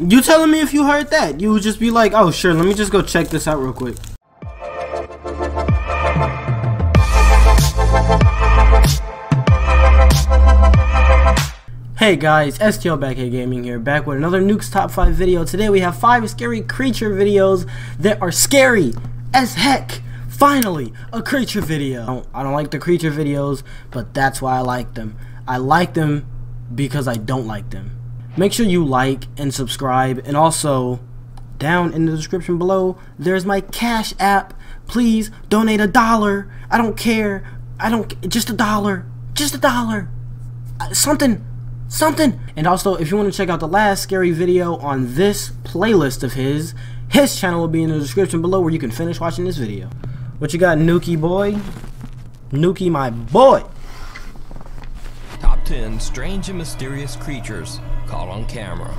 You telling me if you heard that, you would just be like, oh sure, let me just go check this out real quick. Hey guys, STL Backhead Gaming here, back with another Nuke's Top 5 video. Today we have 5 scary creature videos that are scary as heck. Finally, a creature video. I don't like the creature videos, but that's why I like them. I like them because I don't like them. Make sure you like and subscribe, and also, down in the description below, there's my Cash App. Please donate $1. I don't care. Just $1. Just $1. Something. And also, if you want to check out the last scary video on this playlist of his channel will be in the description below, where you can finish watching this video. What you got, Nukie boy? Nukie my boy. Top 10 strange and mysterious creatures caught on camera.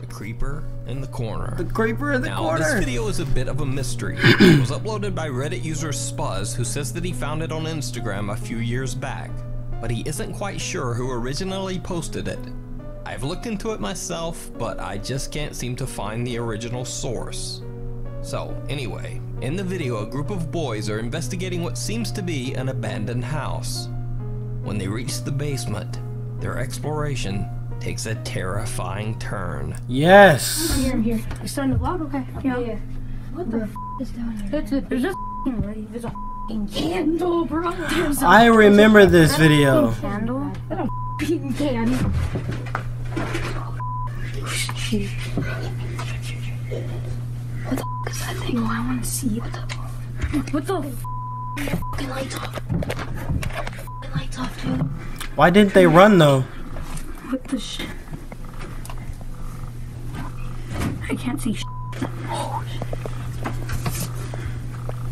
The creeper in the corner. The creeper in the corner. Now, this video is a bit of a mystery. It was uploaded by Reddit user Spuzz, who says that he found it on Instagram a few years back, but he isn't quite sure who originally posted it. I've looked into it myself, but I just can't seem to find the original source. So anyway, in the video, a group of boys are investigating what seems to be an abandoned house. When they reach the basement, their exploration takes a terrifying turn. Yes! I'm here. You're starting to vlog? Okay. Yeah. What the f*** is down here? There's a f***ing ready. There's a f***ing candle, bro. I remember this video. Candle? That a f***ing candle. What the f*** is that thing? No, I want to see. What the f***? F***ing lights off. F***ing lights off, dude. Why didn't they run, though? What the shit? I can't see shit. Oh, shit.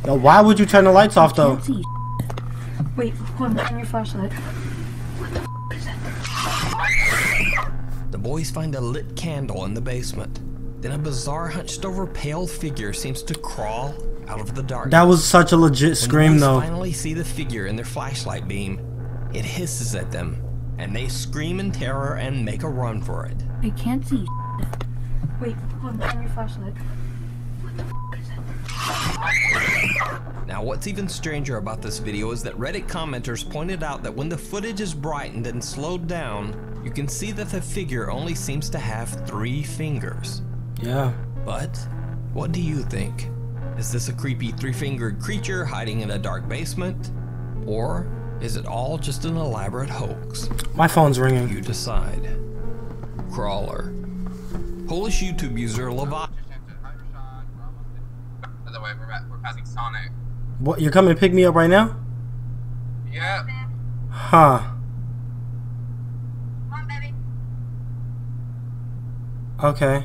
Yo, why would you turn the lights off, though? I can't see shit. Wait, hold on, turn your flashlight. What the f*** is that? The boys find a lit candle in the basement. Then a bizarre, hunched-over, pale figure seems to crawl out of the darkness. That was such a legit scream, though. When they finally see the figure in their flashlight beam, it hisses at them, and they scream in terror and make a run for it. I can't see. Wait, hold on, turn your flashlight. What the f*** is that? Now, what's even stranger about this video is that Reddit commenters pointed out that when the footage is brightened and slowed down, you can see that the figure only seems to have 3 fingers. Yeah. But what do you think? Is this a creepy 3-fingered creature hiding in a dark basement? Or is it all just an elaborate hoax? My phone's ringing. You decide. Crawler. Polish YouTube user Leviathan. By the way, we're passing Sonic. What? You're coming to pick me up right now? Yeah. Huh. Come on, baby. Okay.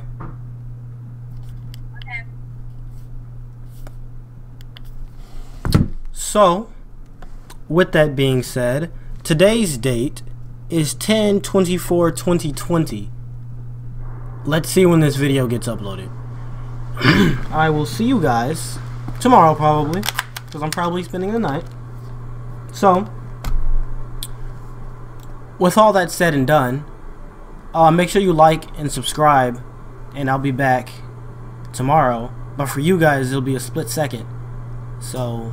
So, with that being said, today's date is 10/24/2020. Let's see when this video gets uploaded. I will see you guys tomorrow, probably, because I'm probably spending the night. So, with all that said and done, make sure you like and subscribe, and I'll be back tomorrow. But for you guys, it'll be a split second. So...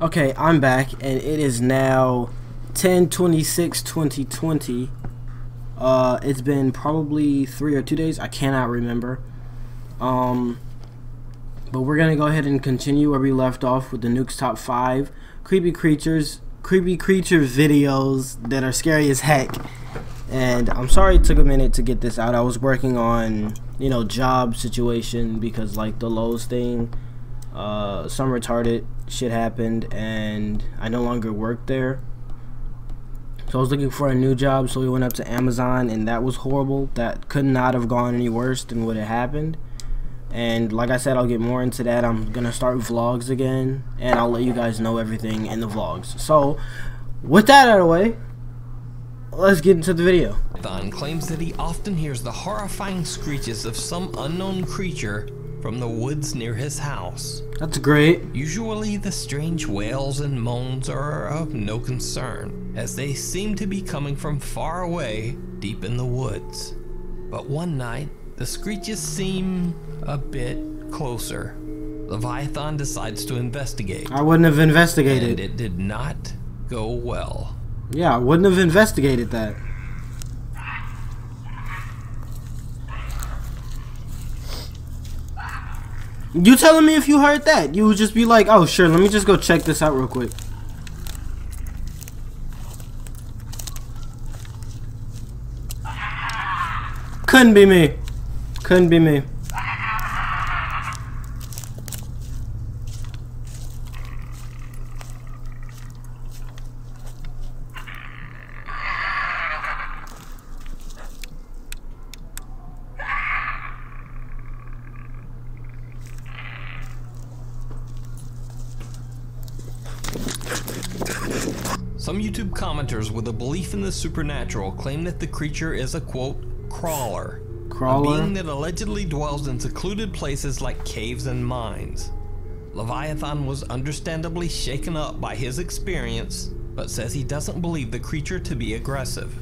okay, I'm back, and it is now 10/26/2020. It's been probably 3 or 2 days. I cannot remember. But we're gonna go ahead and continue where we left off with the Nuke's Top 5 creepy creature videos that are scary as heck. And I'm sorry it took a minute to get this out. I was working on, you know, job situation, because like the Lowe's thing. Some retarded shit happened and I no longer worked there, so I was looking for a new job. So we went up to Amazon, and that was horrible. That could not have gone any worse than what had happened. And like I said, I'll get more into that. I'm gonna start vlogs again, and I'll let you guys know everything in the vlogs. So with that out of the way, let's get into the video. Leviathan claims that he often hears the horrifying screeches of some unknown creature from the woods near his house. That's great. Usually the strange wails and moans are of no concern, as they seem to be coming from far away, deep in the woods. But one night, the screeches seem a bit closer. Leviathan decides to investigate. I wouldn't have investigated. And it did not go well. Yeah, I wouldn't have investigated that. You telling me if you heard that, you would just be like, oh sure, let me just go check this out real quick. Couldn't be me. Couldn't be me. Some YouTube commenters with a belief in the supernatural claim that the creature is a, quote, crawler. Crawler? A being that allegedly dwells in secluded places like caves and mines. Leviathan was understandably shaken up by his experience, but says he doesn't believe the creature to be aggressive.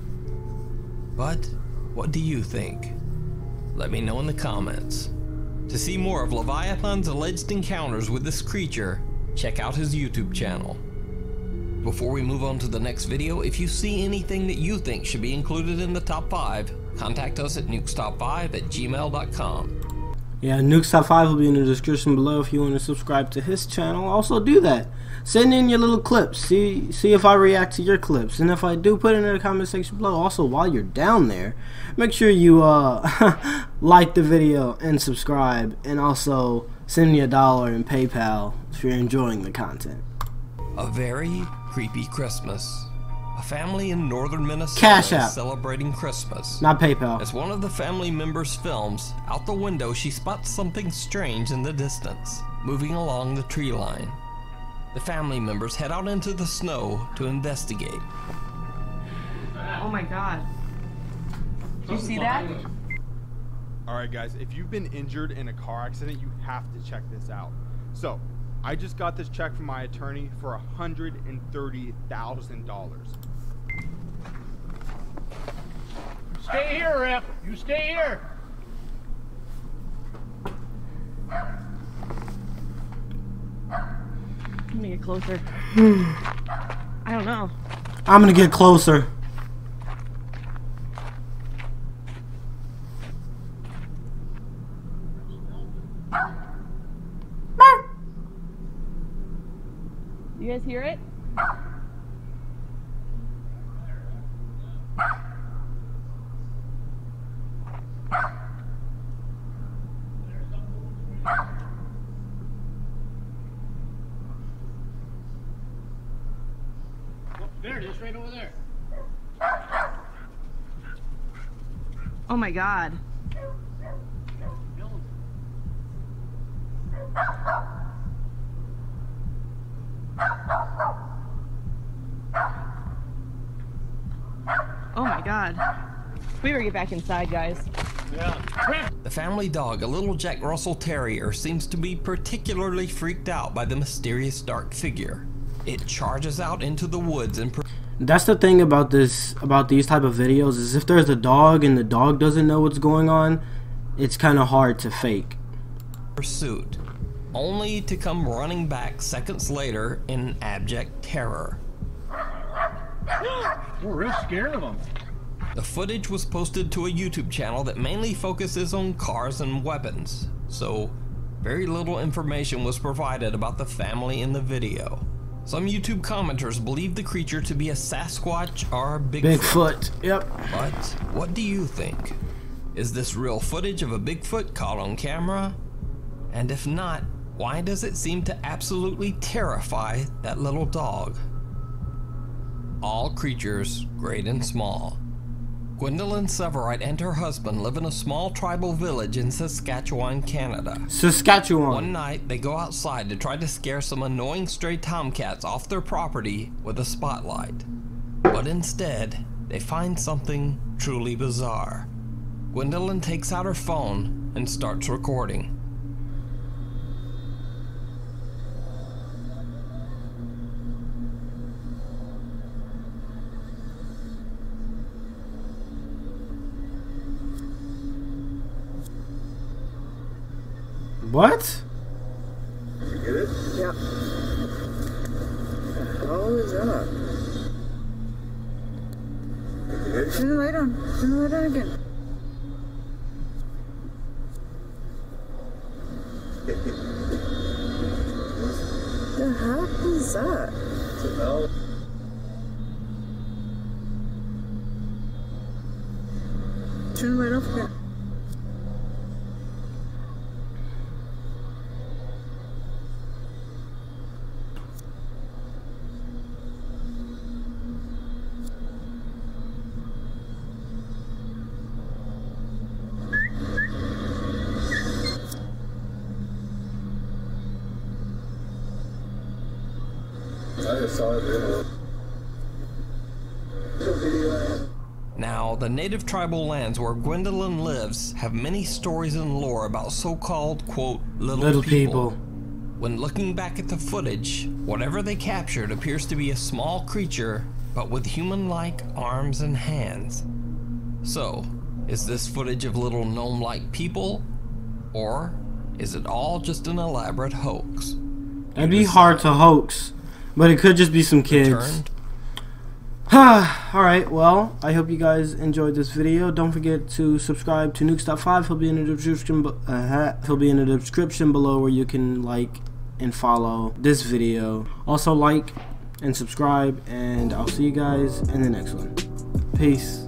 But what do you think? Let me know in the comments. To see more of Leviathan's alleged encounters with this creature, check out his YouTube channel. Before we move on to the next video, if you see anything that you think should be included in the top 5, contact us at nukestop5@gmail.com. Yeah, Nuke's Top 5 will be in the description below if you want to subscribe to his channel. Also do that. Send in your little clips. See if I react to your clips. And if I do, put it in the comment section below. Also, while you're down there, make sure you like the video and subscribe. And also, send me $1 in PayPal if you're enjoying the content. A very creepy Christmas. A family in northern Minnesota Cash out. Is celebrating Christmas. Not PayPal. As one of the family members films, out the window she spots something strange in the distance, moving along the tree line. The family members head out into the snow to investigate. Oh my god. Did you see that? Alright guys, if you've been injured in a car accident, you have to check this out. So, I just got this check from my attorney for $130,000. Stay here, Rip. You stay here. Let me get closer. I don't know. I'm gonna get closer. You guys hear it? There it is, right over there. Oh my god. Oh my god. We better get back inside, guys. Yeah. The family dog, a little Jack Russell Terrier, seems to be particularly freaked out by the mysterious dark figure. It charges out into the woods and... That's the thing about these type of videos, is if there's a dog and the dog doesn't know what's going on, it's kind of hard to fake. Pursuit, only to come running back seconds later in abject terror. We're real scared of them. The footage was posted to a YouTube channel that mainly focuses on cars and weapons, so very little information was provided about the family in the video. Some YouTube commenters believe the creature to be a Sasquatch or Bigfoot. Yep. But what do you think? Is this real footage of a Bigfoot caught on camera? And if not, why does it seem to absolutely terrify that little dog? All creatures, great and small. Gwendolyn Severite and her husband live in a small tribal village in Saskatchewan, Canada. Saskatchewan. One night, they go outside to try to scare some annoying stray tomcats off their property with a spotlight. But instead, they find something truly bizarre. Gwendolyn takes out her phone and starts recording. What? Did you get it? Yeah. What the hell is that? Turn the light on. Turn the light on again. What the heck is that? It's a bell. Turn the light off again. Now, the native tribal lands where Gwendolyn lives have many stories and lore about so-called, quote, little people. When looking back at the footage, whatever they captured appears to be a small creature, but with human-like arms and hands. So, is this footage of little gnome-like people, or is it all just an elaborate hoax? That'd be hard to hoax. But it could just be some kids. Alright, well, I hope you guys enjoyed this video. Don't forget to subscribe to Nuke's Top 5. He'll be in the description below where you can like and follow this video. Also like and subscribe, and I'll see you guys in the next one. Peace.